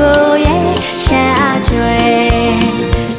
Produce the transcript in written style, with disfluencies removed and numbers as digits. Cô ấy sẽ chơi